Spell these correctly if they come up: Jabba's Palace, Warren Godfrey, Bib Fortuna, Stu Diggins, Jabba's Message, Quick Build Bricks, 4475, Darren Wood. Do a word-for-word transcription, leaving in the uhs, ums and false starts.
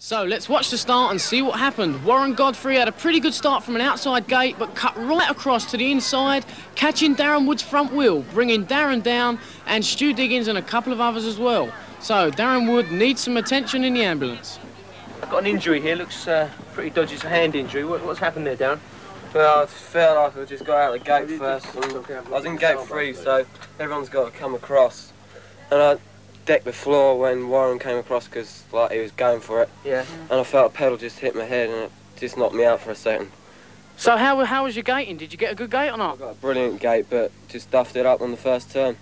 So let's watch the start and see what happened. Warren Godfrey had a pretty good start from an outside gate, but cut right across to the inside, catching Darren Wood's front wheel, bringing Darren down, and Stu Diggins and a couple of others as well. So Darren Wood needs some attention in the ambulance. I've got an injury here, looks uh, pretty dodgy, it's a hand injury. What, what's happened there, Darren? Well, I felt like I just got out of the gate first. I was in gate three, so everyone's got to come across. And I decked the floor when Warren came across because like, he was going for it. Yeah. And I felt a pedal just hit my head and it just knocked me out for a second. So how, how was your gating? Did you get a good gate or not? I got a brilliant gate, but just duffed it up on the first turn.